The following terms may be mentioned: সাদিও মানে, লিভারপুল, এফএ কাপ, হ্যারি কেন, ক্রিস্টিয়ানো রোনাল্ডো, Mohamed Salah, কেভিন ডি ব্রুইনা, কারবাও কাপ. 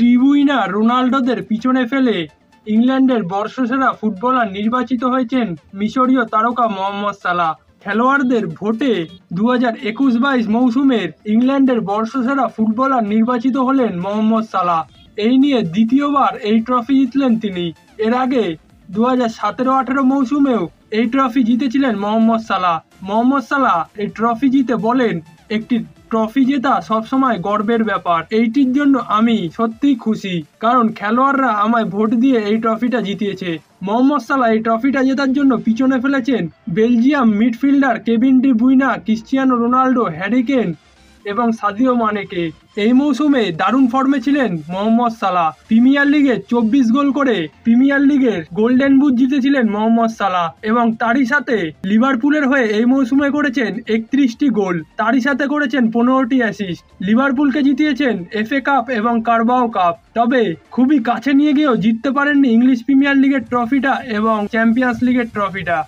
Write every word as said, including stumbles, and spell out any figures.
De Bruyne রোনাল্ডোদের পিছনে ফেলে ইংল্যান্ডের বর্ষসেরা ফুটবলার নির্বাচিত হয়েছেন মিশরীয় তারকা মোহাম্মদ সালাহ। খেলোয়াড়দের ভোটে দু হাজার একুশ বাইশ মৌসুমের ইংল্যান্ডের বর্ষসেরা ফুটবলার নির্বাচিত হলেন মোহাম্মদ সালাহ। এই নিয়ে দ্বিতীয়বার এই ট্রফি জিতলেন তিনি। এর আগে দু হাজার সতেরো আঠেরো মৌসুমেও এই ট্রফি জিতেছিলেন মোহাম্মদ সালাহ। মোহাম্মদ সালাহ এই ট্রফি জিতে বলেন, একটি ট্রফি জেতা সবসময় গর্বের ব্যাপার। এইটির জন্য আমি সত্যিই খুশি, কারণ খেলোয়াড়রা আমায় ভোট দিয়ে এই ট্রফিটা জিতিয়েছে। মোহাম্মদ সালাহ এই ট্রফিটা জেতার জন্য পিছনে ফেলেছেন Belgium midfielder কেভিন ডি ব্রুইনা, ক্রিস্টিয়ানো রোনাল্ডো, হ্যারি কেন এবং সাদিও মানেকে। এই মৌসুমে দারুণ ফর্মে ছিলেন মোহাম্মদ সালাহ। প্রিমিয়ার লিগে চব্বিশ গোল করে প্রিমিয়ার লিগের গোল্ডেন বুট জিতেছিলেন মোহাম্মদ সালাহ এবং তারই সাথে লিভারপুলের হয়ে এই মৌসুমে করেছেন একত্রিশটি গোল, তারই সাথে করেছেন পনেরোটি অ্যাসিস্ট। লিভারপুলকে জিতিয়েছেন এফএ কাপ এবং কারবাও কাপ। তবে খুবই কাছে নিয়ে গিয়েও জিততে পারেননি ইংলিশ প্রিমিয়ার লিগের ট্রফিটা এবং চ্যাম্পিয়ন্স লিগের ট্রফিটা।